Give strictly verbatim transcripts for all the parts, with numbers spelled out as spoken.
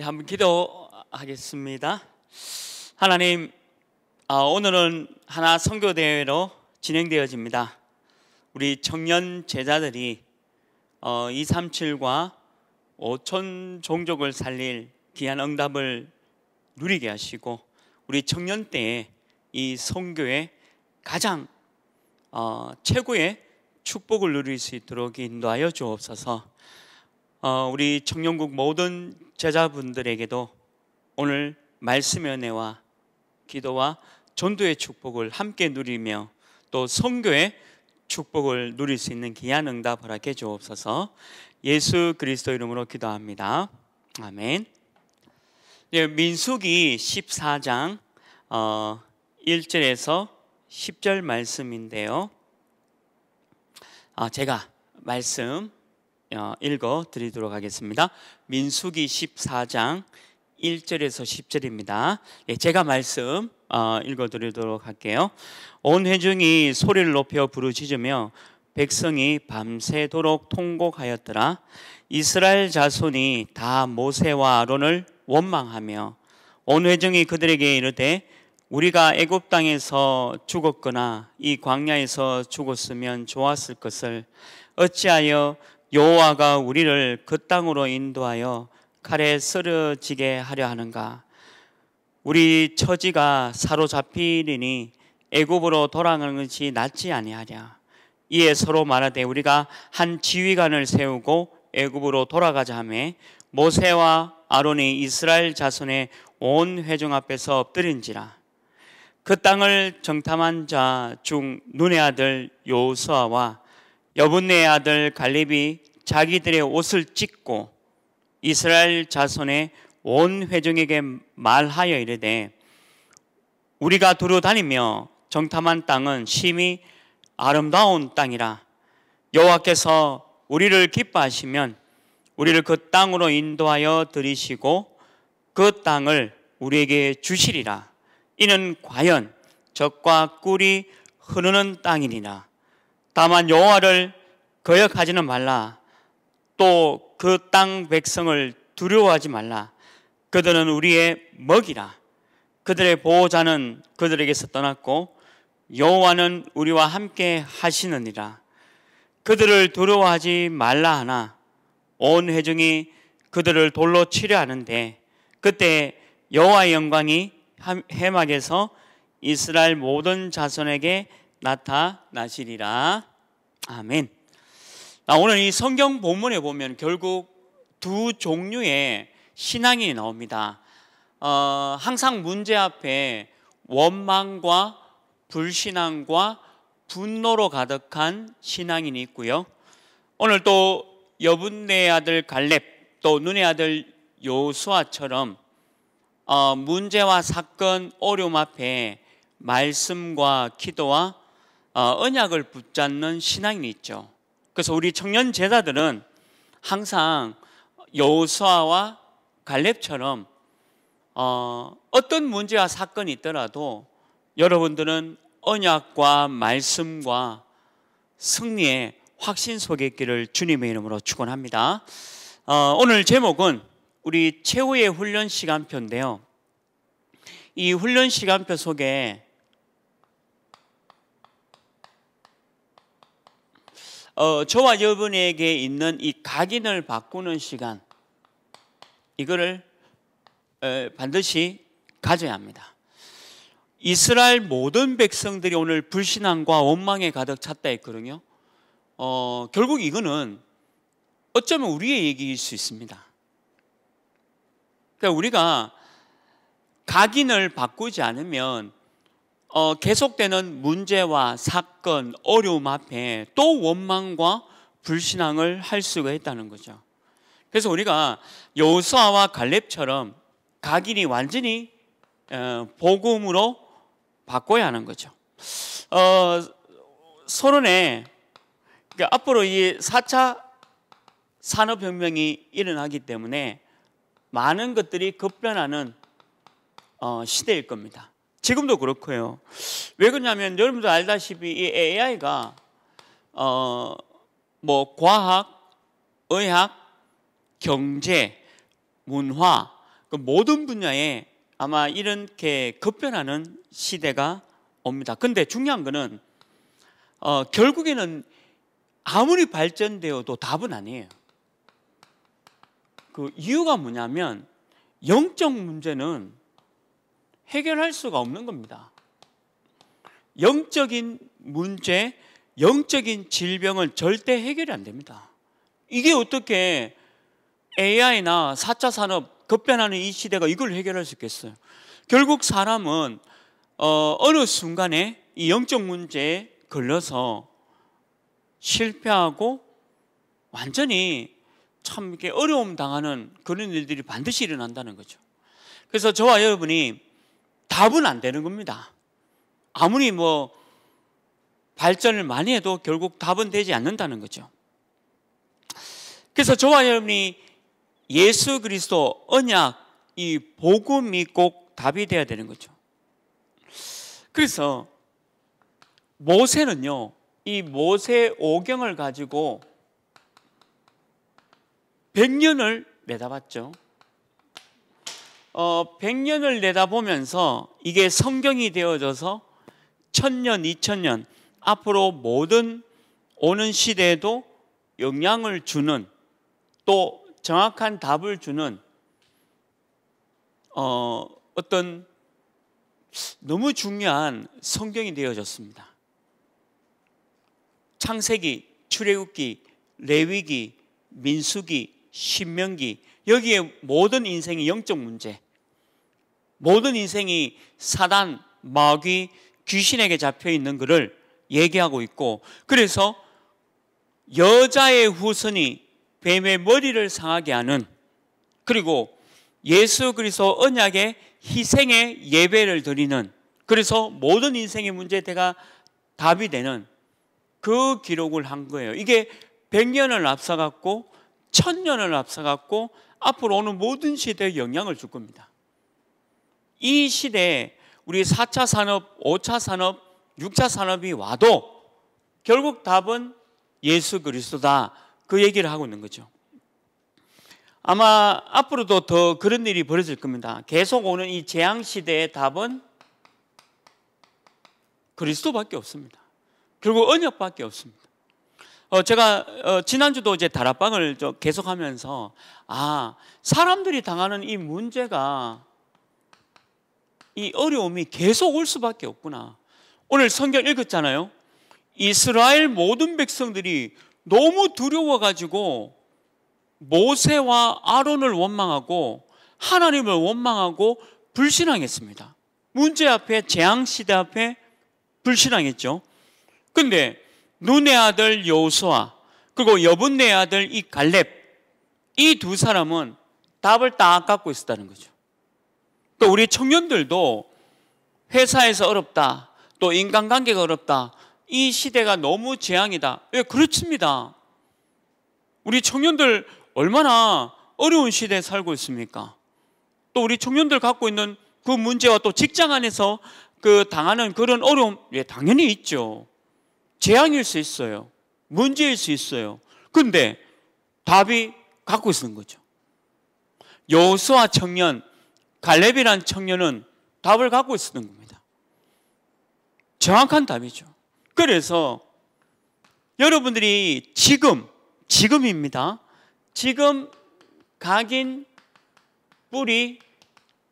네, 한번 기도하겠습니다. 하나님, 아, 오늘은 하나 선교대회로 진행되어집니다. 우리 청년 제자들이 어, 이백삼십칠과 오천 종족을 살릴 귀한 응답을 누리게 하시고, 우리 청년 때에 이 선교의 가장 어, 최고의 축복을 누릴 수 있도록 인도하여 주옵소서. 어, 우리 청년국 모든 제자분들에게도 오늘 말씀의 은혜와 기도와 전도의 축복을 함께 누리며 또 선교의 축복을 누릴 수 있는 귀한 응답 허락해 주옵소서. 예수 그리스도 이름으로 기도합니다. 아멘. 예, 민수기 십사 장 어, 일 절에서 십 절 말씀인데요, 아, 제가 말씀 어, 읽어드리도록 하겠습니다. 민수기 십사 장 일 절에서 십 절입니다. 예, 제가 말씀 어, 읽어드리도록 할게요. 온 회중이 소리를 높여 부르짖으며 백성이 밤새도록 통곡하였더라. 이스라엘 자손이 다 모세와 아론을 원망하며 온 회중이 그들에게 이르되, 우리가 애굽 땅에서 죽었거나 이 광야에서 죽었으면 좋았을 것을 어찌하여 여호와가 우리를 그 땅으로 인도하여 칼에 쓰러지게 하려 하는가? 우리 처지가 사로잡히리니 애굽으로 돌아가는 것이 낫지 아니하랴. 이에 서로 말하되, 우리가 한 지휘관을 세우고 애굽으로 돌아가자 하며, 모세와 아론이 이스라엘 자손의 온 회중 앞에서 엎드린지라. 그 땅을 정탐한 자 중 눈의 아들 여호수아와 여분네의 아들 갈렙이 자기들의 옷을 찢고 이스라엘 자손의 온 회중에게 말하여 이르되, 우리가 두루 다니며 정탐한 땅은 심히 아름다운 땅이라. 여호와께서 우리를 기뻐하시면 우리를 그 땅으로 인도하여 들이시고 그 땅을 우리에게 주시리라. 이는 과연 젖과 꿀이 흐르는 땅이니라. 다만 여호와를 거역하지는 말라. 또 그 땅 백성을 두려워하지 말라. 그들은 우리의 먹이라. 그들의 보호자는 그들에게서 떠났고 여호와는 우리와 함께 하시느니라. 그들을 두려워하지 말라 하나 온 회중이 그들을 돌로 치려 하는데, 그때 여호와의 영광이 회막에서 이스라엘 모든 자손에게 나타나시리라. 아멘. 오늘 이 성경 본문에 보면 결국 두 종류의 신앙이 나옵니다. 어, 항상 문제 앞에 원망과 불신앙과 분노로 가득한 신앙인이 있고요, 오늘 또 여분네의 아들 갈렙, 또 눈의 아들 여호수아처럼 어, 문제와 사건, 어려움 앞에 말씀과 기도와 어, 언약을 붙잡는 신앙인이 있죠. 그래서 우리 청년 제자들은 항상 여호수아와 갈렙처럼 어, 어떤 문제와 사건이 있더라도 여러분들은 언약과 말씀과 승리의 확신 속에 있기를 주님의 이름으로 축원합니다. 어, 오늘 제목은 우리 최후의 훈련 시간표인데요, 이 훈련 시간표 속에 어, 저와 여러분에게 있는 이 각인을 바꾸는 시간, 이거를 에, 반드시 가져야 합니다. 이스라엘 모든 백성들이 오늘 불신앙과 원망에 가득 찼다 했거든요. 어, 결국 이거는 어쩌면 우리의 얘기일 수 있습니다. 그러니까 우리가 각인을 바꾸지 않으면 어, 계속되는 문제와 사건, 어려움 앞에 또 원망과 불신앙을 할 수가 있다는 거죠. 그래서 우리가 여호수아와 갈렙처럼 각인이 완전히 어, 복음으로 바꿔야 하는 거죠. 어, 서론에 그러니까 앞으로 이 사 차 산업혁명이 일어나기 때문에 많은 것들이 급변하는 어, 시대일 겁니다. 지금도 그렇고요. 왜 그러냐면 여러분도 알다시피 이 에이아이가 어, 뭐 과학, 의학, 경제, 문화 그 모든 분야에 아마 이렇게 급변하는 시대가 옵니다. 근데 중요한 거는 어, 결국에는 아무리 발전되어도 답은 아니에요. 그 이유가 뭐냐면 영적 문제는 해결할 수가 없는 겁니다. 영적인 문제, 영적인 질병은 절대 해결이 안 됩니다. 이게 어떻게 에이아이나 사 차 산업, 급변하는 이 시대가 이걸 해결할 수 있겠어요? 결국 사람은 어, 어느 순간에 이 영적 문제에 걸려서 실패하고 완전히 참 이렇게 어려움 당하는 그런 일들이 반드시 일어난다는 거죠. 그래서 저와 여러분이 답은 안 되는 겁니다. 아무리 뭐 발전을 많이 해도 결국 답은 되지 않는다는 거죠. 그래서 저와 여러분이 예수 그리스도 언약, 이 복음이 꼭 답이 돼야 되는 거죠. 그래서 모세는요, 이 모세 오경을 가지고 백 년을 내다봤죠. 어, 백 년을 내다보면서 이게 성경이 되어져서 천 년, 이천 년 앞으로 모든 오는 시대에도 영향을 주는, 또 정확한 답을 주는 어, 어떤 너무 중요한 성경이 되어졌습니다. 창세기, 출애굽기, 레위기, 민수기, 신명기, 여기에 모든 인생이 영적 문제, 모든 인생이 사단, 마귀, 귀신에게 잡혀있는 것을 얘기하고 있고, 그래서 여자의 후손이 뱀의 머리를 상하게 하는, 그리고 예수 그리스도 언약의 희생의 예배를 드리는, 그래서 모든 인생의 문제가 답이 되는 그 기록을 한 거예요. 이게 백 년을 앞서갔고 천 년을 앞서갔고 앞으로 오는 모든 시대에 영향을 줄 겁니다. 이 시대에 우리 사 차 산업, 오 차 산업, 육 차 산업이 와도 결국 답은 예수 그리스도다, 그 얘기를 하고 있는 거죠. 아마 앞으로도 더 그런 일이 벌어질 겁니다. 계속 오는 이 재앙시대의 답은 그리스도밖에 없습니다. 결국 언약밖에 없습니다. 어, 제가 어, 지난주도 이제 다락방을 계속하면서 아, 사람들이 당하는 이 문제가, 이 어려움이 계속 올 수밖에 없구나. 오늘 성경 읽었잖아요. 이스라엘 모든 백성들이 너무 두려워가지고 모세와 아론을 원망하고 하나님을 원망하고 불신앙했습니다. 문제 앞에, 재앙시대 앞에 불신앙했죠. 근데 눈의 아들 여호수아, 그리고 여분네의 아들 이 갈렙, 이 두 사람은 답을 딱 갖고 있었다는 거죠. 또 우리 청년들도 회사에서 어렵다, 또 인간관계가 어렵다, 이 시대가 너무 재앙이다. 예, 그렇습니다. 우리 청년들 얼마나 어려운 시대에 살고 있습니까? 또 우리 청년들 갖고 있는 그 문제와 또 직장 안에서 그 당하는 그런 어려움, 예, 당연히 있죠. 재앙일 수 있어요. 문제일 수 있어요. 근데 답이 갖고 있는 거죠. 여호수아 청년, 갈렙이란 청년은 답을 갖고 있는 겁니다. 정확한 답이죠. 그래서 여러분들이 지금, 지금입니다. 지금 각인 뿌리,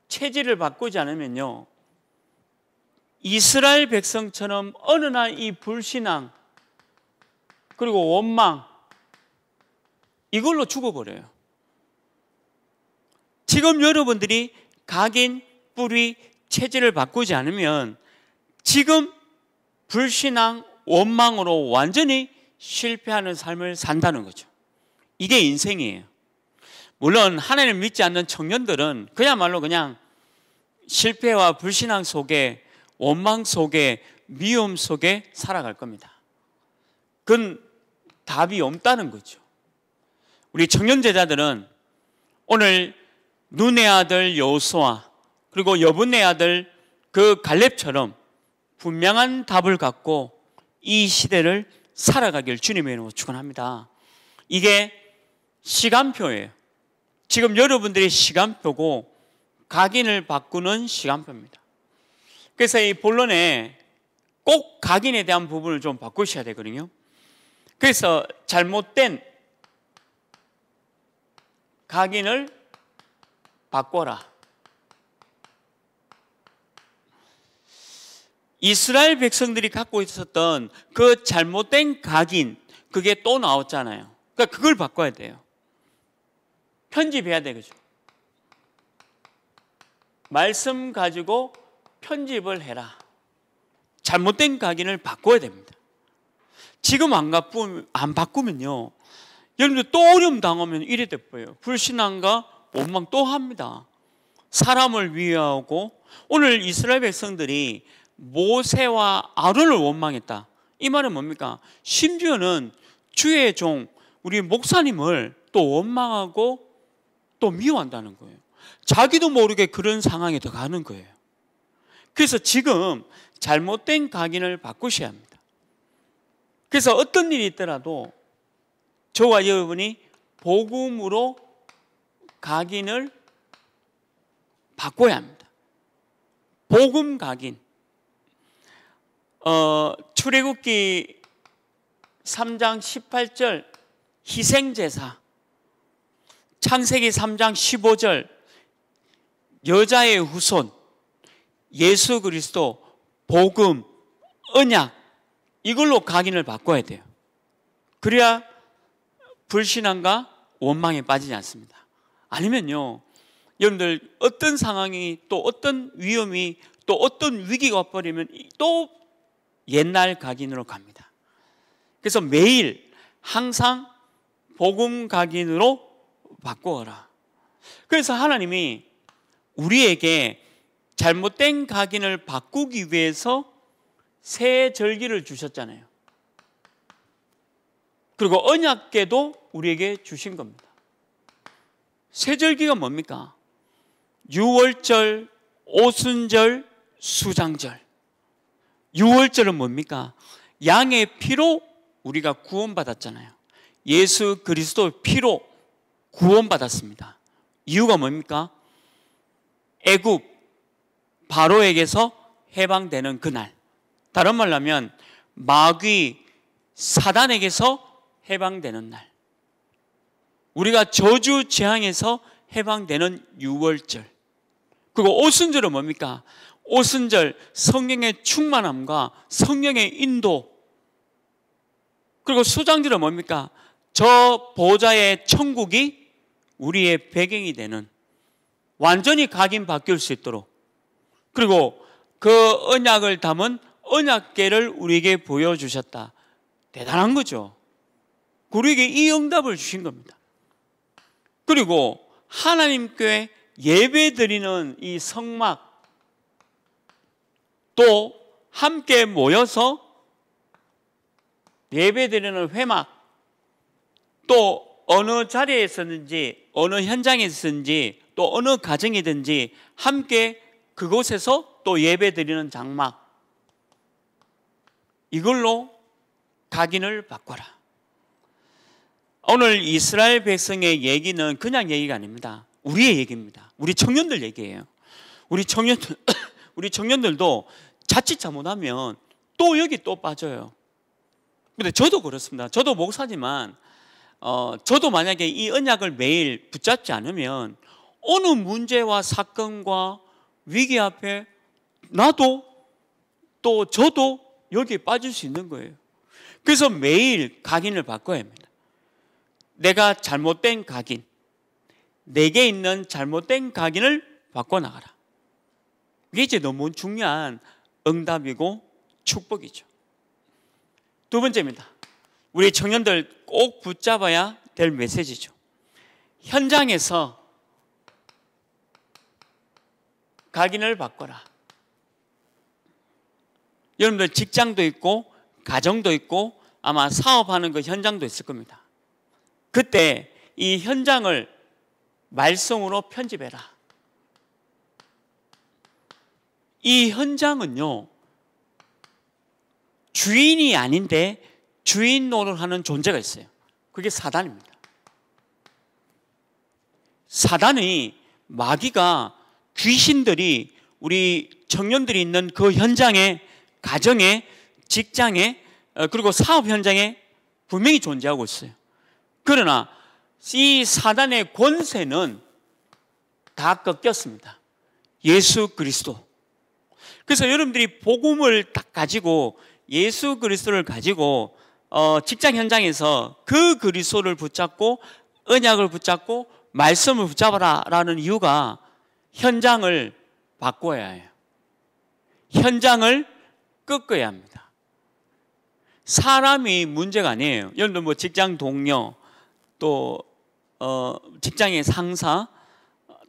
체질을 바꾸지 않으면요, 이스라엘 백성처럼 어느 날 이 불신앙, 그리고 원망, 이걸로 죽어버려요. 지금 여러분들이 각인, 뿌리, 체질을 바꾸지 않으면 지금 불신앙, 원망으로 완전히 실패하는 삶을 산다는 거죠. 이게 인생이에요. 물론 하나님을 믿지 않는 청년들은 그야말로 그냥 실패와 불신앙 속에, 원망 속에, 미움 속에 살아갈 겁니다. 그건 답이 없다는 거죠. 우리 청년 제자들은 오늘 눈의 아들 여호수아, 그리고 여분의 아들 그 갈렙처럼 분명한 답을 갖고 이 시대를 살아가길 주님의 이름으로 축원합니다. 이게 시간표예요. 지금 여러분들의 시간표고 각인을 바꾸는 시간표입니다. 그래서 이 본론에 꼭 각인에 대한 부분을 좀 바꾸셔야 되거든요. 그래서 잘못된 각인을 바꿔라. 이스라엘 백성들이 갖고 있었던 그 잘못된 각인, 그게 또 나왔잖아요. 그러니까 그걸 바꿔야 돼요. 편집해야 되겠죠. 말씀 가지고 편집을 해라. 잘못된 각인을 바꿔야 됩니다. 지금 안, 바꾸면, 안 바꾸면요, 여러분들 또 어려움 당하면 이래 돼 보여요. 불신앙과 원망 또 합니다. 사람을 위하고, 오늘 이스라엘 백성들이 모세와 아론을 원망했다. 이 말은 뭡니까? 심지어는 주의 종, 우리 목사님을 또 원망하고 또 미워한다는 거예요. 자기도 모르게 그런 상황에 들어가는 거예요. 그래서 지금 잘못된 각인을 바꾸셔야 합니다. 그래서 어떤 일이 있더라도 저와 여러분이 복음으로 각인을 바꿔야 합니다. 복음 각인. 어, 출애굽기 삼 장 십팔 절 희생제사, 창세기 삼 장 십오 절 여자의 후손, 예수 그리스도, 복음, 언약, 이걸로 각인을 바꿔야 돼요. 그래야 불신앙과 원망에 빠지지 않습니다. 아니면요, 여러분들 어떤 상황이 또 어떤 위험이 또 어떤 위기가 와버리면 또 옛날 각인으로 갑니다. 그래서 매일 항상 복음 각인으로 바꾸어라. 그래서 하나님이 우리에게 잘못된 각인을 바꾸기 위해서 새 절기를 주셨잖아요. 그리고 언약궤도 우리에게 주신 겁니다. 새 절기가 뭡니까? 유월절, 오순절, 수장절. 유월절은 뭡니까? 양의 피로 우리가 구원받았잖아요. 예수 그리스도의 피로 구원받았습니다. 이유가 뭡니까? 애굽 바로에게서 해방되는 그날, 다른 말로 하면 마귀 사단에게서 해방되는 날, 우리가 저주 재앙에서 해방되는 유월절. 그리고 오순절은 뭡니까? 오순절, 성령의 충만함과 성령의 인도. 그리고 수장절은 뭡니까? 저 보좌의 천국이 우리의 배경이 되는, 완전히 각인 바뀔 수 있도록. 그리고 그 언약을 담은 언약궤를 우리에게 보여주셨다. 대단한 거죠. 우리에게 이 응답을 주신 겁니다. 그리고 하나님께 예배드리는 이 성막, 또 함께 모여서 예배드리는 회막, 또 어느 자리에 있었는지, 어느 현장에 있었는지, 또 어느 가정이든지 함께 그곳에서 또 예배드리는 장막, 이걸로 각인을 바꿔라. 오늘 이스라엘 백성의 얘기는 그냥 얘기가 아닙니다. 우리의 얘기입니다. 우리 청년들 얘기예요. 우리 청년들, 우리 청년들도 자칫 잘못하면 또 여기 또 빠져요. 근데 저도 그렇습니다. 저도 목사지만 어, 저도 만약에 이 언약을 매일 붙잡지 않으면 어느 문제와 사건과 위기 앞에 나도 또 저도 여기에 빠질 수 있는 거예요. 그래서 매일 각인을 바꿔야 합니다. 내가 잘못된 각인, 내게 있는 잘못된 각인을 바꿔나가라. 이게 이제 너무 중요한 응답이고 축복이죠. 두 번째입니다. 우리 청년들 꼭 붙잡아야 될 메시지죠. 현장에서 각인을 바꿔라. 여러분들 직장도 있고 가정도 있고 아마 사업하는 그 현장도 있을 겁니다. 그때 이 현장을 말씀으로 편집해라. 이 현장은요, 주인이 아닌데 주인 노릇하는 존재가 있어요. 그게 사단입니다. 사단이, 마귀가 귀신들이 우리 청년들이 있는 그 현장에, 가정에, 직장에, 그리고 사업 현장에 분명히 존재하고 있어요. 그러나 이 사단의 권세는 다 꺾였습니다. 예수 그리스도. 그래서 여러분들이 복음을 딱 가지고 예수 그리스도를 가지고 어, 직장 현장에서 그 그리스도를 붙잡고 언약을 붙잡고 말씀을 붙잡아라 라는 이유가 현장을 바꿔야 해요. 현장을 꺾어야 합니다. 사람이 문제가 아니에요. 예를 들면 뭐 직장 동료 또 어, 직장의 상사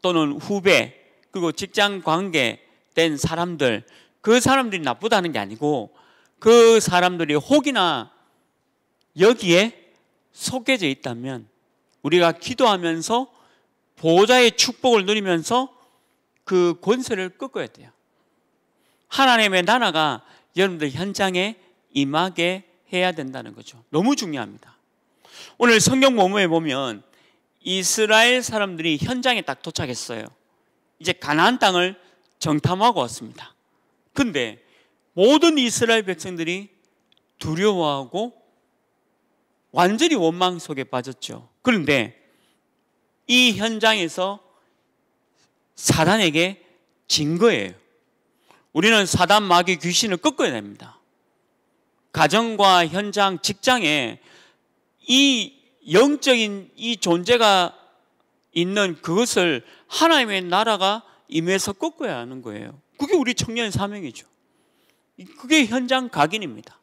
또는 후배 그리고 직장 관계된 사람들, 그 사람들이 나쁘다는 게 아니고 그 사람들이 혹이나 여기에 속해져 있다면 우리가 기도하면서 보호자의 축복을 누리면서 그 권세를 꺾어야 돼요. 하나님의 나라가 여러분들 현장에 임하게 해야 된다는 거죠. 너무 중요합니다. 오늘 성경 본문에 보면 이스라엘 사람들이 현장에 딱 도착했어요. 이제 가나안 땅을 정탐하고 왔습니다. 근데 모든 이스라엘 백성들이 두려워하고 완전히 원망 속에 빠졌죠. 그런데 이 현장에서 사단에게 진 거예요. 우리는 사단 마귀 귀신을 꺾어야 됩니다. 가정과 현장, 직장에 이 영적인 이 존재가 있는 그것을 하나님의 나라가 임해서 꺾어야 하는 거예요. 그게 우리 청년의 사명이죠. 그게 현장 각인입니다.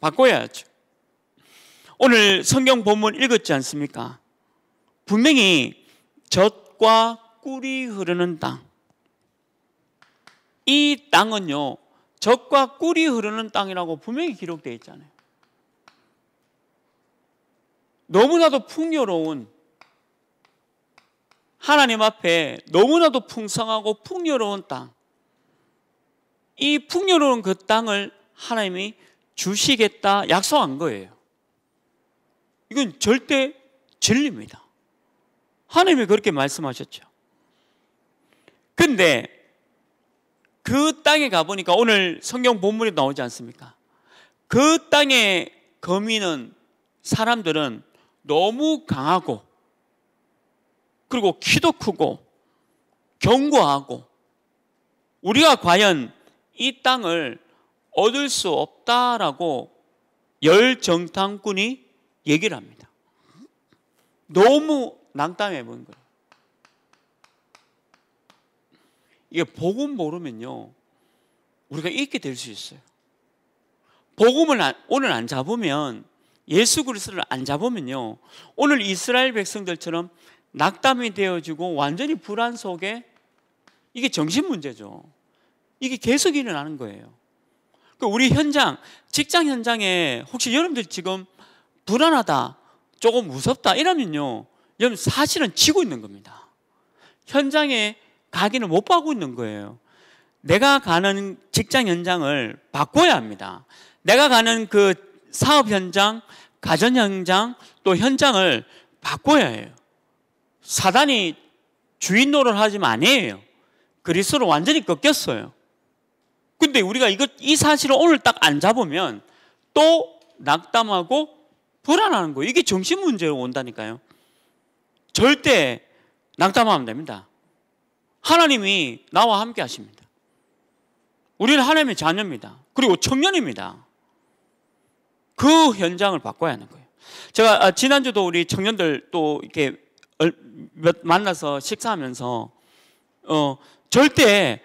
바꿔야 하죠. 오늘 성경 본문 읽었지 않습니까? 분명히 젖과 꿀이 흐르는 땅, 이 땅은요 젖과 꿀이 흐르는 땅이라고 분명히 기록되어 있잖아요. 너무나도 풍요로운, 하나님 앞에 너무나도 풍성하고 풍요로운 땅, 이 풍요로운 그 땅을 하나님이 주시겠다 약속한 거예요. 이건 절대 진리입니다. 하나님이 그렇게 말씀하셨죠. 근데 그 땅에 가보니까 오늘 성경 본문에 나오지 않습니까? 그 땅에 거미는 사람들은 너무 강하고 그리고 키도 크고 견고하고 우리가 과연 이 땅을 얻을 수 없다라고 열 정탐꾼이 얘기를 합니다. 너무 난감해 보인 거예요. 이게 복음 모르면요 우리가 잃게 될 수 있어요. 복음을 안, 오늘 안 잡으면, 예수 그리스도를 안 잡으면요 오늘 이스라엘 백성들처럼 낙담이 되어지고 완전히 불안 속에, 이게 정신 문제죠. 이게 계속 일어나는 거예요. 우리 현장, 직장 현장에 혹시 여러분들 지금 불안하다, 조금 무섭다 이러면요 여러분 사실은 지고 있는 겁니다. 현장에 가기는 못 가고 있는 거예요. 내가 가는 직장 현장을 바꿔야 합니다. 내가 가는 그 사업 현장, 가정 현장, 또 현장을 바꿔야 해요. 사단이 주인 노릇 하지만 아니에요. 그리스도로 완전히 꺾였어요. 근데 우리가 이거, 이 사실을 오늘 딱 안 잡으면 또 낙담하고 불안하는 거예요. 이게 정신 문제로 온다니까요. 절대 낙담하면 됩니다. 하나님이 나와 함께 하십니다. 우리는 하나님의 자녀입니다. 그리고 청년입니다. 그 현장을 바꿔야 하는 거예요. 제가 지난주도 우리 청년들 또 이렇게 만나서 식사하면서 어, 절대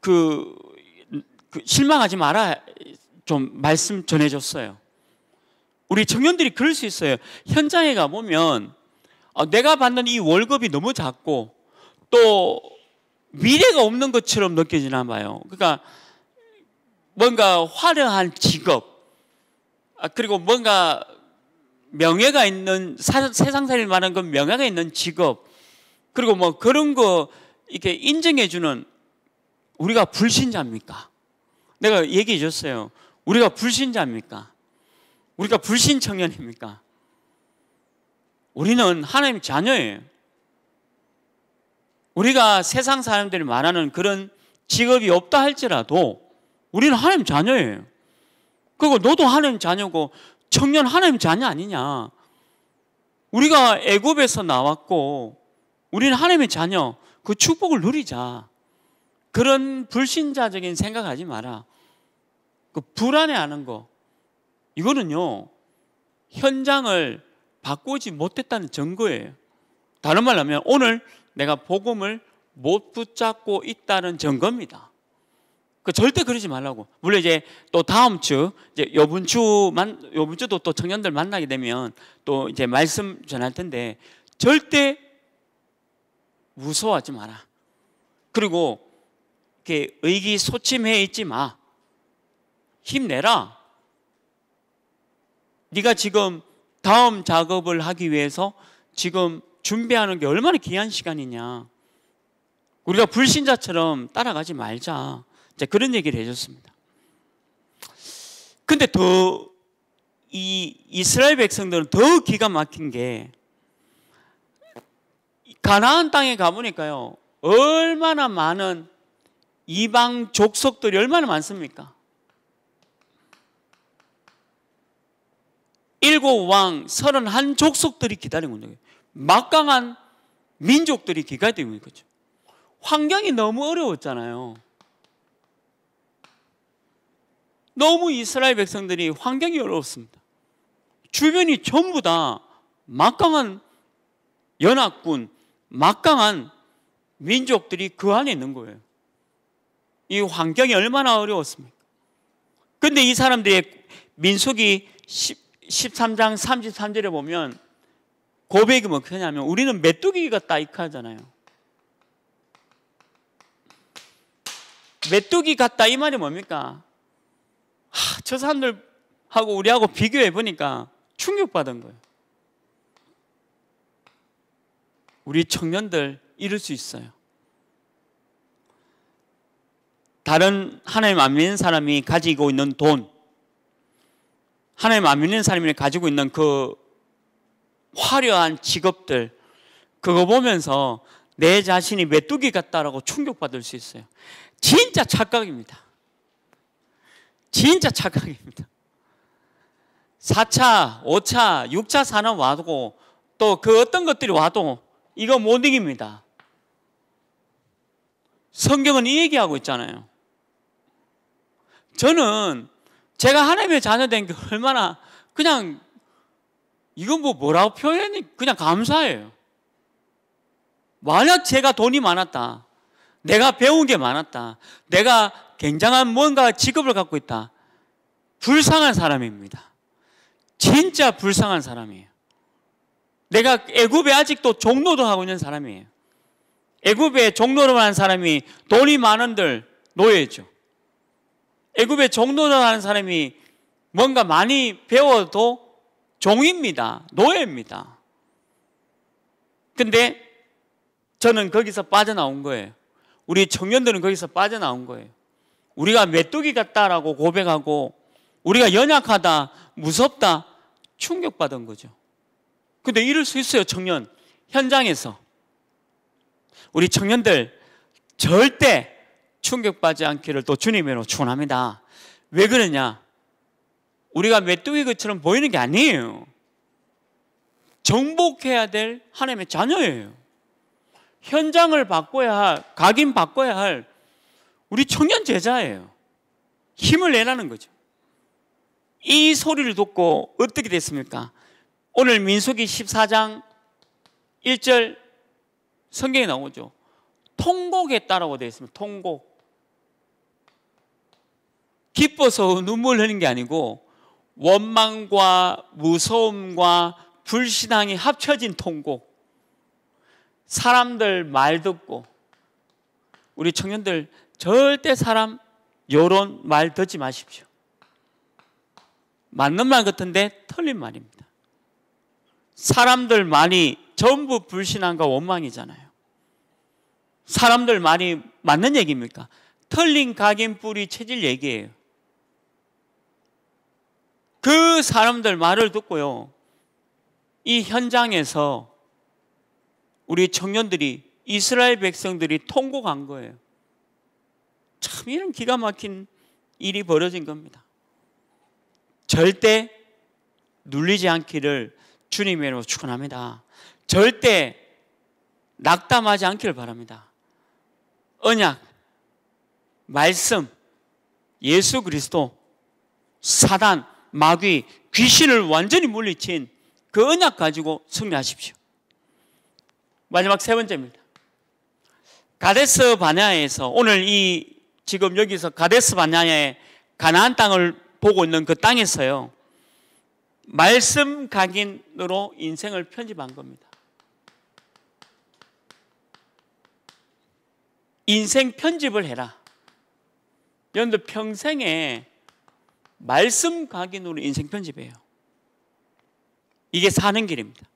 그, 그 실망하지 마라 좀 말씀 전해줬어요. 우리 청년들이 그럴 수 있어요. 현장에 가보면 어, 내가 받는 이 월급이 너무 작고 또 미래가 없는 것처럼 느껴지나 봐요. 그러니까 뭔가 화려한 직업, 아, 그리고 뭔가 명예가 있는, 세상살이 많은 건 명예가 있는 직업, 그리고 뭐 그런 거 이렇게 인정해주는, 우리가 불신자입니까? 내가 얘기해 줬어요. 우리가 불신자입니까? 우리가 불신 청년입니까? 우리는 하나님의 자녀예요. 우리가 세상 사람들이 말하는 그런 직업이 없다 할지라도 우리는 하나님 자녀예요. 그리고 너도 하나님 자녀고 청년 하나님 자녀 아니냐. 우리가 애굽에서 나왔고 우리는 하나님의 자녀, 그 축복을 누리자. 그런 불신자적인 생각하지 마라. 그 불안해하는 거, 이거는요 현장을 바꾸지 못했다는 증거예요. 다른 말로 하면 오늘 내가 복음을 못 붙잡고 있다는 증거입니다. 그 절대 그러지 말라고. 물론 이제 또 다음 주, 이제 요번 주만, 요번 주도 또 청년들 만나게 되면 또 이제 말씀 전할 텐데 절대 무서워하지 마라. 그리고 이렇게 의기소침해 있지 마. 힘내라. 네가 지금 다음 작업을 하기 위해서 지금 준비하는 게 얼마나 귀한 시간이냐. 우리가 불신자처럼 따라가지 말자. 자, 그런 얘기를 해줬습니다. 근데 더 이 이스라엘 백성들은 더 기가 막힌 게, 가나안 땅에 가보니까요 얼마나 많은 이방 족속들이 얼마나 많습니까? 일곱 왕 서른한 족속들이 기다리고 있는 거예요. 막강한 민족들이 기다리고 있는 거죠. 환경이 너무 어려웠잖아요. 너무 이스라엘 백성들이 환경이 어려웠습니다. 주변이 전부 다 막강한 연합군, 막강한 민족들이 그 안에 있는 거예요. 이 환경이 얼마나 어려웠습니까? 근데 이 사람들의 민수기 십삼 장 삼십삼 절에 보면 고백이 뭐냐면, 우리는 메뚜기가 따이카 하잖아요. 메뚜기 같다, 이 말이 뭡니까? 하, 저 사람들하고 우리하고 비교해 보니까 충격받은 거예요. 우리 청년들 이럴 수 있어요. 다른 하나님 안 믿는 사람이 가지고 있는 돈, 하나님 안 믿는 사람이 가지고 있는 그 화려한 직업들, 그거 보면서 내 자신이 메뚜기 같다라고 충격받을 수 있어요. 진짜 착각입니다. 진짜 착각입니다. 사 차, 오 차, 육 차 산업 와도, 또 그 어떤 것들이 와도 이거 못 이깁니다. 성경은 이 얘기하고 있잖아요. 저는 제가 하나님의 자녀된 게 얼마나, 그냥 이건 뭐 뭐라고 표현이, 그냥 감사해요. 만약 제가 돈이 많았다, 내가 배운 게 많았다, 내가 굉장한 뭔가 직업을 갖고 있다, 불쌍한 사람입니다. 진짜 불쌍한 사람이에요. 내가 애굽에 아직도 종노도 하고 있는 사람이에요. 애굽에 종노를 하는 사람이 돈이 많은들 노예죠. 애굽에 종노를 하는 사람이 뭔가 많이 배워도 종입니다. 노예입니다. 근데 저는 거기서 빠져나온 거예요. 우리 청년들은 거기서 빠져나온 거예요. 우리가 메뚜기 같다라고 고백하고, 우리가 연약하다, 무섭다, 충격받은 거죠. 근데 이럴 수 있어요, 청년. 현장에서. 우리 청년들 절대 충격받지 않기를 또 주님으로 축원합니다. 왜 그러냐? 우리가 메뚜기 것처럼 보이는 게 아니에요. 정복해야 될 하나님의 자녀예요. 현장을 바꿔야 할, 각인 바꿔야 할 우리 청년 제자예요. 힘을 내라는 거죠. 이 소리를 듣고 어떻게 됐습니까? 오늘 민수기 십사 장 일 절 성경에 나오죠. 통곡했다라고 되어 있습니다. 통곡. 기뻐서 눈물 흘리는 게 아니고 원망과 무서움과 불신앙이 합쳐진 통곡. 사람들 말 듣고, 우리 청년들 절대 사람 요런 말 듣지 마십시오. 맞는 말 같은데 틀린 말입니다. 사람들 말이 전부 불신앙과 원망이잖아요. 사람들 말이 맞는 얘기입니까? 틀린 각인 뿌리 체질 얘기예요. 그 사람들 말을 듣고요, 이 현장에서 우리 청년들이 이스라엘 백성들이 통곡한 거예요. 참 이런 기가 막힌 일이 벌어진 겁니다. 절대 눌리지 않기를 주님의 이름으로 축원합니다. 절대 낙담하지 않기를 바랍니다. 언약, 말씀, 예수 그리스도, 사단, 마귀, 귀신을 완전히 물리친 그 언약 가지고 승리하십시오. 마지막 세 번째입니다. 가데스 바네아에서 오늘 이 지금 여기서 가데스 바네아의 가나안 땅을 보고 있는 그 땅에서요, 말씀 각인으로 인생을 편집한 겁니다. 인생 편집을 해라. 여러분들 평생에 말씀 각인으로 인생 편집해요. 이게 사는 길입니다.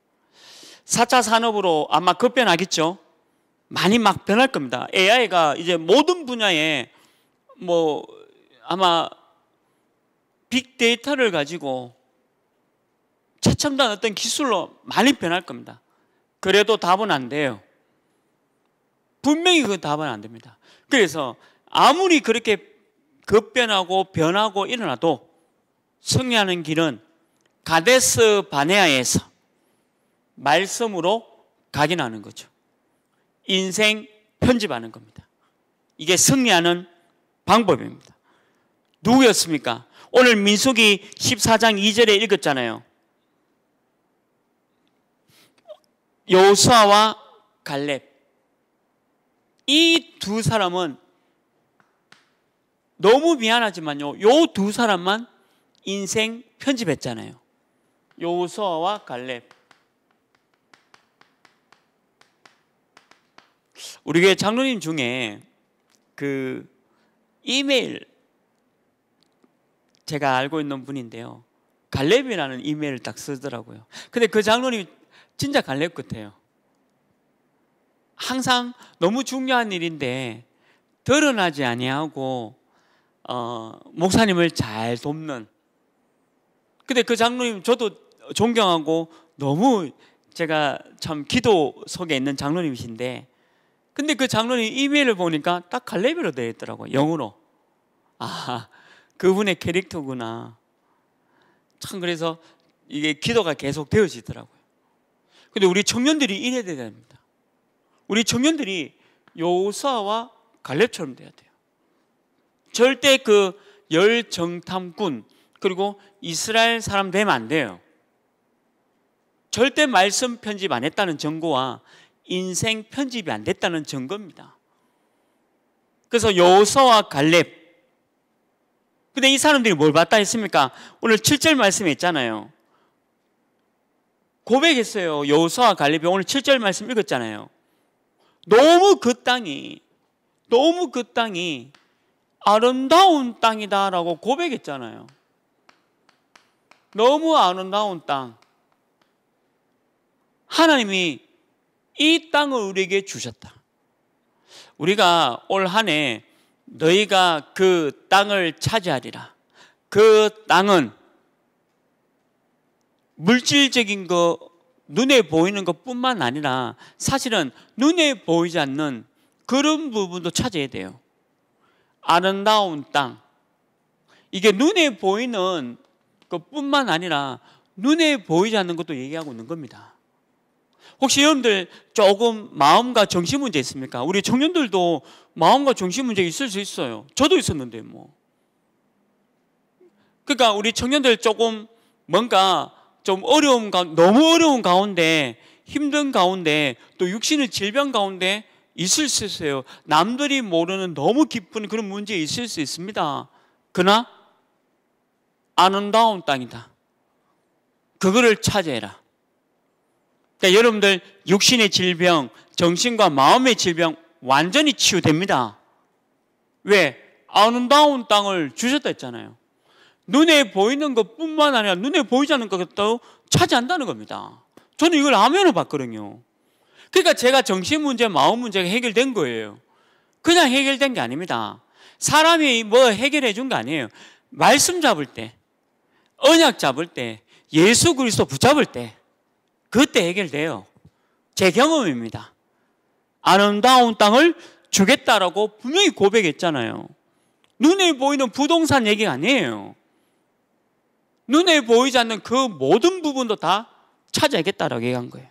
사 차 산업으로 아마 급변하겠죠. 많이 막 변할 겁니다. 에이아이가 이제 모든 분야에 뭐 아마 빅데이터를 가지고 최첨단 어떤 기술로 많이 변할 겁니다. 그래도 답은 안 돼요. 분명히 그 답은 안 됩니다. 그래서 아무리 그렇게 급변하고 변하고 일어나도 승리하는 길은 가데스 바네아에서 말씀으로 각인하는 거죠. 인생 편집하는 겁니다. 이게 승리하는 방법입니다. 누구였습니까? 오늘 민수기 십사 장 이 절에 읽었잖아요. 여호수아와 갈렙, 이 두 사람은 너무 미안하지만요, 요 두 사람만 인생 편집했잖아요. 여호수아와 갈렙. 우리 교회 장로님 중에 그 이메일, 제가 알고 있는 분인데요, 갈렙이라는 이메일을 딱 쓰더라고요. 근데 그 장로님이 진짜 갈렙 같아요. 항상 너무 중요한 일인데 드러나지 아니하고 어, 목사님을 잘 돕는. 근데 그 장로님 저도 존경하고 너무, 제가 참 기도 속에 있는 장로님이신데, 근데 그 장로님 이메일을 보니까 딱 갈렙으로 되어 있더라고요. 영어로. 아, 그분의 캐릭터구나. 참 그래서 이게 기도가 계속 되어지더라고요. 근데 우리 청년들이 이래야 됩니다. 우리 청년들이 여호수아와 갈렙처럼 돼야 돼요. 절대 그 열정탐꾼, 그리고 이스라엘 사람 되면 안 돼요. 절대 말씀 편집 안 했다는 증거와 인생 편집이 안 됐다는 증거입니다. 그래서 여호수아와 갈렙. 근데 이 사람들이 뭘 봤다 했습니까? 오늘 칠 절 말씀에 있잖아요. 고백했어요. 여호수아와 갈렙이. 오늘 칠 절 말씀 읽었잖아요. 너무 그 땅이, 너무 그 땅이 아름다운 땅이다라고 고백했잖아요. 너무 아름다운 땅. 하나님이 이 땅을 우리에게 주셨다. 우리가 올 한 해 너희가 그 땅을 차지하리라. 그 땅은 물질적인 거, 눈에 보이는 것뿐만 아니라 사실은 눈에 보이지 않는 그런 부분도 차지해야 돼요. 아름다운 땅. 이게 눈에 보이는 것뿐만 아니라 눈에 보이지 않는 것도 얘기하고 있는 겁니다. 혹시 여러분들 조금 마음과 정신 문제 있습니까? 우리 청년들도 마음과 정신 문제 있을 수 있어요. 저도 있었는데 뭐. 그러니까 우리 청년들 조금 뭔가 좀 어려운 가운데, 너무 어려운 가운데, 힘든 가운데, 또 육신의 질병 가운데 있을 수 있어요. 남들이 모르는 너무 깊은 그런 문제에 있을 수 있습니다. 그러나 아름다운 땅이다. 그거를 차지해라. 그러니까 여러분들 육신의 질병, 정신과 마음의 질병 완전히 치유됩니다. 왜? 아름다운 땅을 주셨다 했잖아요. 눈에 보이는 것뿐만 아니라 눈에 보이지 않는 것도 차지한다는 겁니다. 저는 이걸 아멘으로 봤거든요. 그러니까 제가 정신 문제, 마음 문제가 해결된 거예요. 그냥 해결된 게 아닙니다. 사람이 뭐 해결해 준 거 아니에요. 말씀 잡을 때, 언약 잡을 때, 예수 그리스도 붙잡을 때, 그때 해결돼요. 제 경험입니다. 아름다운 땅을 주겠다라고 분명히 고백했잖아요. 눈에 보이는 부동산 얘기가 아니에요. 눈에 보이지 않는 그 모든 부분도 다 찾아야겠다라고 얘기한 거예요.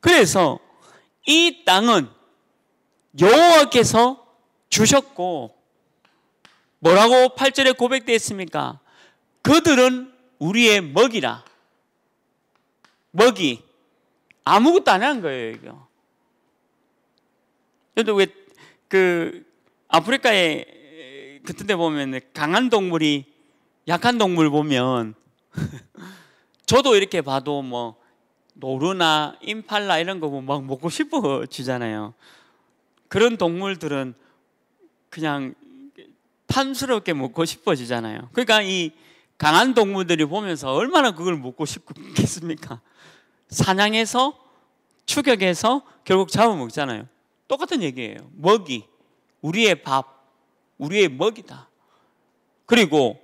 그래서 이 땅은 여호와께서 주셨고 뭐라고 팔 절에 고백되어 있습니까? 그들은 우리의 먹이라. 먹이. 아무것도 안 한 거예요, 이거. 그런데 왜 그 아프리카에 같은 데 보면 강한 동물이 약한 동물 보면 저도 이렇게 봐도 뭐 노루나 임팔라 이런 거 보면 막 먹고 싶어지잖아요. 그런 동물들은 그냥 탐스럽게 먹고 싶어지잖아요. 그러니까 이 강한 동물들이 보면서 얼마나 그걸 먹고 싶겠습니까? 사냥해서 추격해서 결국 잡아먹잖아요. 똑같은 얘기예요. 먹이, 우리의 밥, 우리의 먹이다. 그리고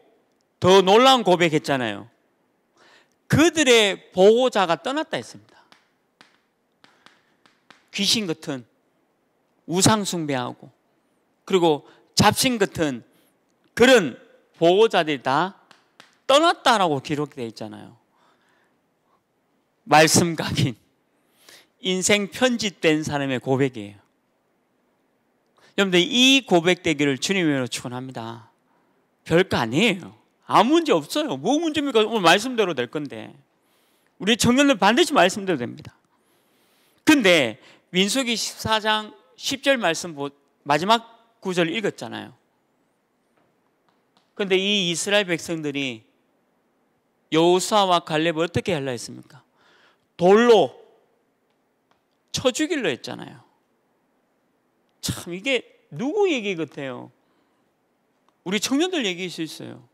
더 놀라운 고백했잖아요. 그들의 보호자가 떠났다 했습니다. 귀신 같은 우상 숭배하고 그리고 잡신 같은 그런 보호자들이 다 떠났다라고 기록되어 있잖아요. 말씀 각인, 인생 편집된 사람의 고백이에요. 여러분들 이 고백되기를 주님으로 축원합니다. 별거 아니에요. 아무 문제 없어요. 뭐 문제입니까? 오늘 말씀대로 될 건데 우리 청년들 반드시 말씀대로 됩니다. 근데 민수기 십사 장 십 절 말씀 마지막 구절 읽었잖아요. 근데 이 이스라엘 백성들이 여호수아와 갈렙을 어떻게 하려 했습니까? 돌로 쳐 죽이려 했잖아요. 참 이게 누구 얘기 같아요? 우리 청년들 얘기일 수 있어요.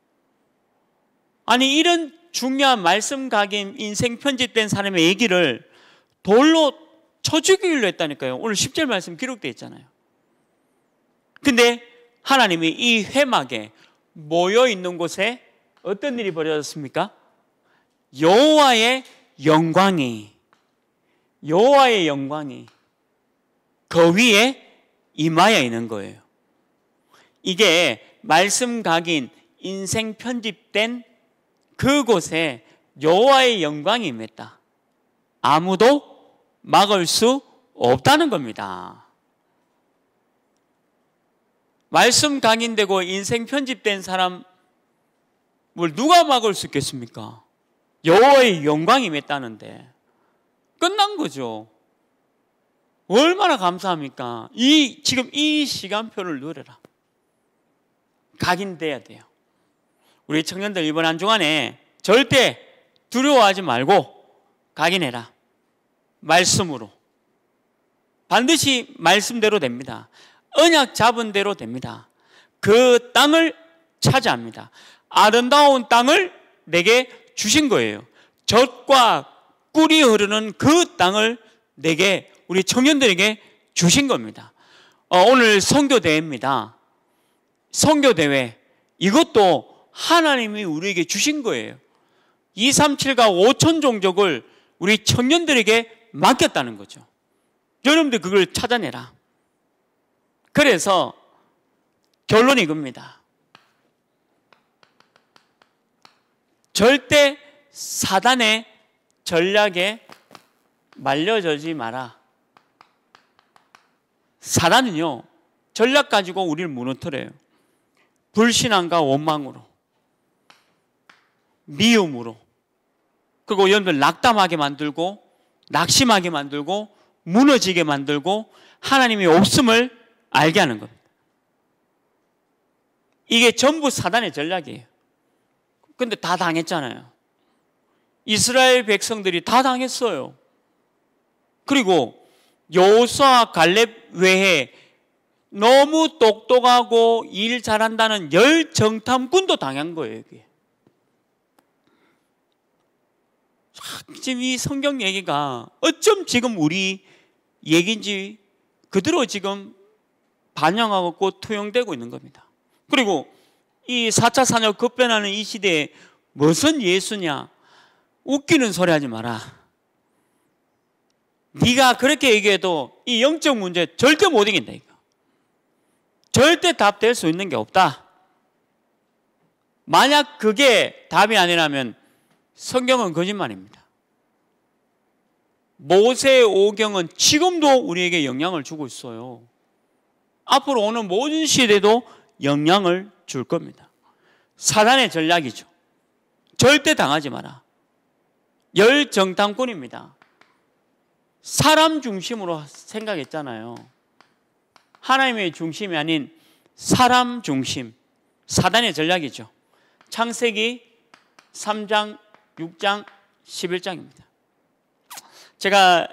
아니 이런 중요한 말씀 각인 인생 편집된 사람의 얘기를 돌로 쳐 죽이려 했다니까요. 오늘 십 절 말씀 기록되어 있잖아요. 근데 하나님이 이 회막에 모여있는 곳에 어떤 일이 벌어졌습니까? 여호와의 영광이 여호와의 영광이 그 위에 임하여 있는 거예요. 이게 말씀 각인 인생 편집된 그곳에 여호와의 영광이 임했다. 아무도 막을 수 없다는 겁니다. 말씀 각인되고 인생 편집된 사람을 누가 막을 수 있겠습니까? 여호와의 영광이 임했다는데 끝난 거죠. 얼마나 감사합니까? 이 지금 이 시간표를 누려라. 각인돼야 돼요. 우리 청년들 이번 한 주간에 절대 두려워하지 말고 각인해라. 말씀으로. 반드시 말씀대로 됩니다. 언약 잡은 대로 됩니다. 그 땅을 차지합니다. 아름다운 땅을 내게 주신 거예요. 젖과 꿀이 흐르는 그 땅을 내게 우리 청년들에게 주신 겁니다. 어, 오늘 선교대회입니다. 선교대회 이것도 하나님이 우리에게 주신 거예요. 이백삼십칠과 오천 종족을 우리 청년들에게 맡겼다는 거죠. 여러분들 그걸 찾아내라. 그래서 결론이 이겁니다. 절대 사단의 전략에 말려들지 마라. 사단은요 전략 가지고 우리를 무너뜨려요. 불신앙과 원망으로, 미움으로, 그리고 여러분들 낙담하게 만들고 낙심하게 만들고 무너지게 만들고 하나님이 없음을 알게 하는 겁니다. 이게 전부 사단의 전략이에요. 근데 다 당했잖아요. 이스라엘 백성들이 다 당했어요. 그리고 여호수아 갈렙 외에 너무 똑똑하고 일 잘한다는 열 정탐꾼도 당한 거예요. 이게. 지금 이 성경 얘기가 어쩜 지금 우리 얘기인지 그대로 지금 반영하고 투영되고 있는 겁니다. 그리고 이 사 차 산업 급변하는 이 시대에 무슨 예수냐? 웃기는 소리 하지 마라. 네가 그렇게 얘기해도 이 영적 문제 절대 못 이긴다. 이거. 절대 답될 수 있는 게 없다. 만약 그게 답이 아니라면 성경은 거짓말입니다. 모세의 오경은 지금도 우리에게 영향을 주고 있어요. 앞으로 오는 모든 시대도 영향을 줄 겁니다. 사단의 전략이죠. 절대 당하지 마라. 열정탐꾼입니다. 사람 중심으로 생각했잖아요. 하나님의 중심이 아닌 사람 중심. 사단의 전략이죠. 창세기 삼 장, 육 장, 십일 장입니다. 제가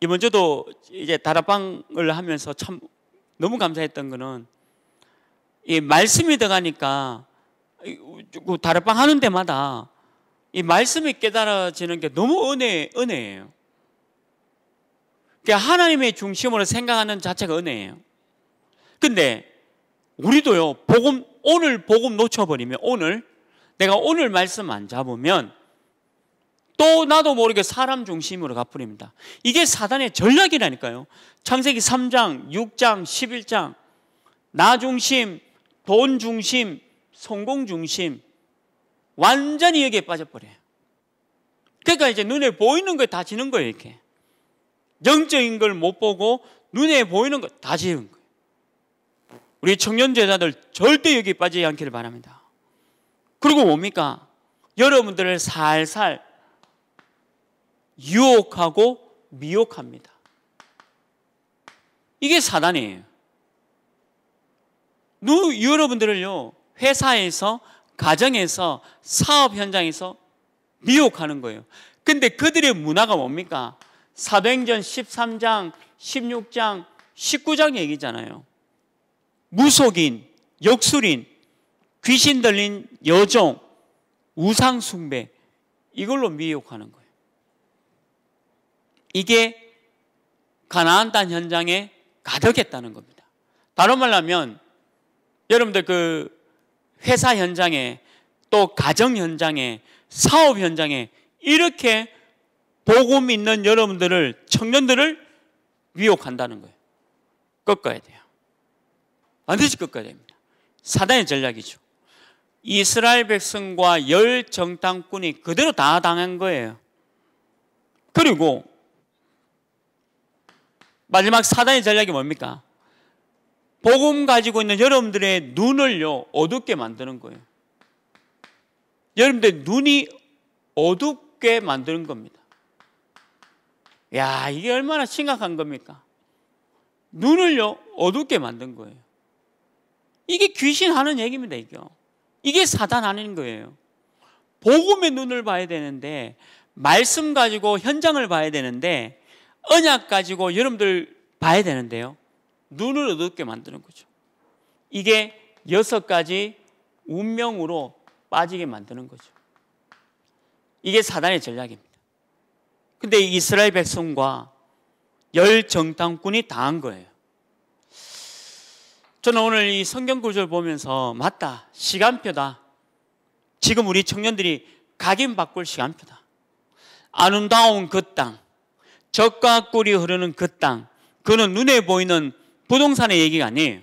이번 주도 이제 다락방을 하면서 참 너무 감사했던 거는 이 말씀이 들어가니까 다락방 하는 데마다 이 말씀이 깨달아지는 게 너무 은혜, 은혜예요. 그러니까 하나님의 중심으로 생각하는 자체가 은혜예요. 근데 우리도요, 복음, 오늘 복음 놓쳐버리면, 오늘 내가 오늘 말씀 안 잡으면 또 나도 모르게 사람 중심으로 가버립니다. 이게 사단의 전략이라니까요. 창세기 삼 장, 육 장, 십일 장, 나 중심, 돈 중심, 성공 중심, 완전히 여기에 빠져버려요. 그러니까 이제 눈에 보이는 거 다 지는 거예요. 이렇게 영적인 걸 못 보고 눈에 보이는 거 다 지는 거예요. 우리 청년 제자들 절대 여기에 빠지지 않기를 바랍니다. 그리고 뭡니까? 여러분들을 살살 유혹하고 미혹합니다. 이게 사단이에요. 누, 여러분들을요, 회사에서, 가정에서, 사업 현장에서 미혹하는 거예요. 근데 그들의 문화가 뭡니까? 사도행전 십삼 장, 십육 장, 십구 장 얘기잖아요. 무속인, 역술인, 귀신 들린 여종, 우상 숭배, 이걸로 미혹하는 거예요. 이게 가나안 땅 현장에 가득했다는 겁니다. 다른 말로 하면 여러분들 그 회사 현장에, 또 가정 현장에, 사업 현장에 이렇게 복음 있는 여러분들을, 청년들을 미혹한다는 거예요. 꺾어야 돼요. 반드시 꺾어야 됩니다. 사단의 전략이죠. 이스라엘 백성과 열 정탐꾼이 그대로 다 당한 거예요. 그리고 마지막 사단의 전략이 뭡니까? 복음 가지고 있는 여러분들의 눈을요, 어둡게 만드는 거예요. 여러분들의 눈이 어둡게 만드는 겁니다. 야, 이게 얼마나 심각한 겁니까? 눈을요, 어둡게 만든 거예요. 이게 귀신 하는 얘기입니다, 이게. 이게 사단 하는 거예요. 복음의 눈을 봐야 되는데, 말씀 가지고 현장을 봐야 되는데, 언약 가지고 여러분들 봐야 되는데요, 눈을 어둡게 만드는 거죠. 이게 여섯 가지 운명으로 빠지게 만드는 거죠. 이게 사단의 전략입니다. 근데 이스라엘 백성과 열 정탐꾼이 당한 거예요. 저는 오늘 이 성경 구절 보면서 맞다, 시간표다. 지금 우리 청년들이 각인 바꿀 시간표다. 아름다운 그 땅, 적과 꿀이 흐르는 그 땅, 그는 눈에 보이는 부동산의 얘기가 아니에요.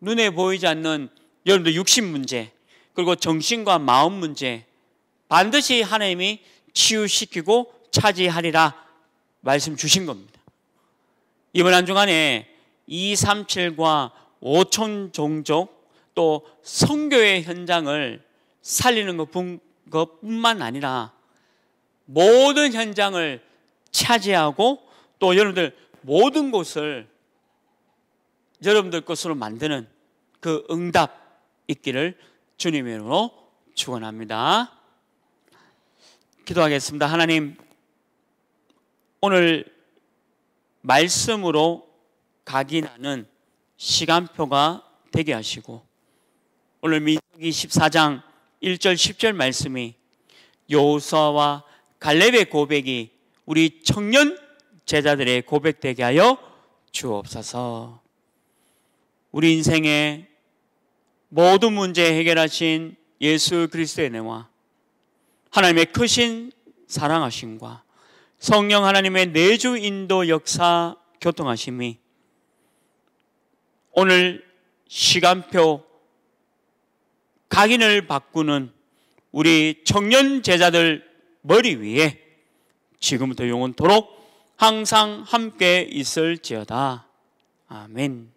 눈에 보이지 않는 여러분들 육신 문제, 그리고 정신과 마음 문제 반드시 하나님이 치유시키고 차지하리라 말씀 주신 겁니다. 이번 한 주간에 이백삼십칠과 오천 종족, 또 선교의 현장을 살리는 것뿐만 아니라 모든 현장을 차지하고, 또 여러분들 모든 곳을 여러분들 것으로 만드는 그 응답 있기를 주님의 이름으로 축원합니다. 기도하겠습니다. 하나님, 오늘 말씀으로 각인하는 시간표가 되게 하시고, 오늘 민수기 십사 장 일 절 십 절 말씀이, 여호수아와 갈렙의 고백이 우리 청년 제자들의 고백 되게 하여 주옵소서. 우리 인생의 모든 문제 해결하신 예수 그리스도의 은혜와 하나님의 크신 사랑하심과 성령 하나님의 내주 인도 역사 교통하심이 오늘 시간표 각인을 바꾸는 우리 청년 제자들 머리 위에 지금부터 영원토록 항상 함께 있을지어다. 아멘.